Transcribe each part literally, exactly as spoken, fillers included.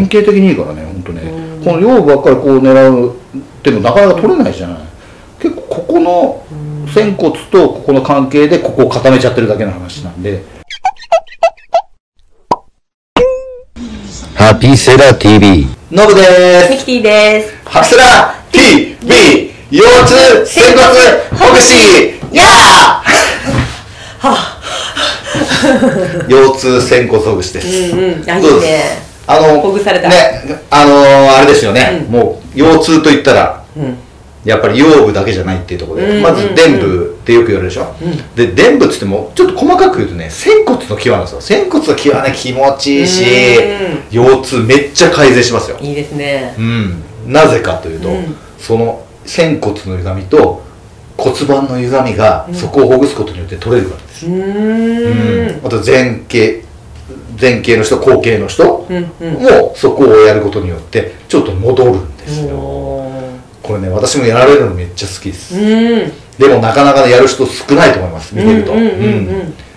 典型的にいいからね、本当ね。この量ばっかりこう狙うっていうのなかなか取れないじゃない。結構ここの仙骨とここの関係でここを固めちゃってるだけの話なんで。ハピセラ ティーブイ ノブです。ミキティです。ハピセラ ティーブイ 腰痛仙骨ほぐしやあ。腰痛仙骨ほぐしです。うんうん、いいね。あのほぐされたね、あのー、あれですよね、うん、もう腰痛といったら、うん、やっぱり腰部だけじゃないっていうところで、まず臀部ってよく言われるでしょ、うん、で臀部っつってもちょっと細かく言うとね、仙骨の際なんですよ。仙骨の際はね気持ちいいし、腰痛めっちゃ改善しますよ。いいですね。うん、なぜかというと、うん、その仙骨の歪みと骨盤の歪みが、うん、そこをほぐすことによって取れるからです。うん、あと前傾前傾の人、後傾の人もそこをやることによってちょっと戻るんですよ。これね、私もやられるのめっちゃ好きです。でもなかなかやる人少ないと思います、見てると。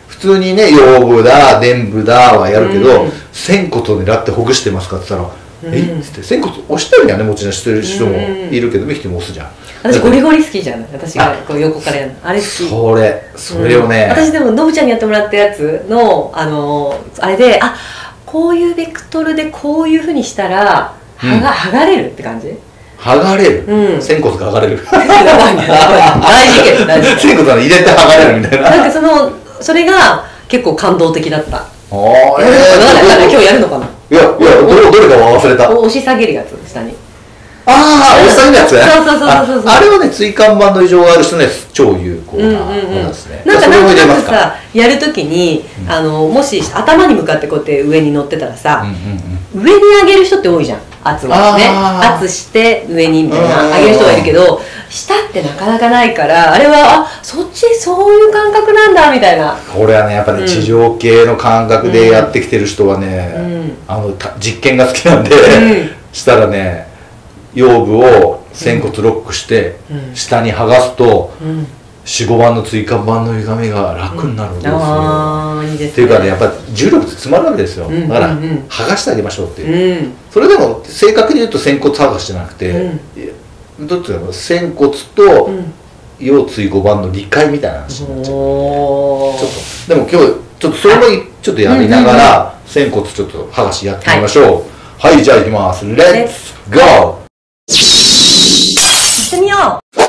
普通にね、腰部だ臀部だはやるけど、仙骨を狙ってほぐしてますかって言ったら「えっ？」っつって仙骨押してるやんね、もちろんしてる人もいるけど、ミキティも押すじゃん。私ゴリゴリ好きじゃない、私がこう横からやるのあれ好き。それそれをね、私でものぶちゃんにやってもらったやつのあのあれで、あ、こういうベクトルでこういうふうにしたらはが剥がれるって感じ。剥がれる、仙骨が剥がれる、大事件大事件、仙骨が入れて剥がれるみたいな。なんかそのそれが結構感動的だった。ああ、ええ、今日やるのかな。いやいや、どれか忘れた。押し下げるやつ、下に。ああ、おっさんのやつね。そうそうそうそう。あれはね、椎間板の異常がある人ね、超有効なものですね。なんかなんかさ、やるときに、あの、もし頭に向かってこうやって上に乗ってたらさ、上に上げる人って多いじゃん、圧はね。圧して上にみたいな、上げる人がいるけど、下ってなかなかないから、あれは、あ、そっちそういう感覚なんだみたいな。これはね、やっぱね、地上系の感覚でやってきてる人はね、あの、実験が好きなんで、したらね、腰部を仙骨ロックして下に剥がすとよん、ごばんの椎間板の歪みが楽になるんですよ。っていうかね、やっぱ重力って詰まるわけですよ。だから剥がしてあげましょうっていう。それでも正確に言うと仙骨剥がしじゃなくて、どっちかというと仙骨と腰椎ごばんの理解みたいな話になっちゃう。でも今日ちょっとそれもちょっとやりながら仙骨ちょっと剥がしやってみましょう。はい、じゃあいきます。レッツゴー。 みよう。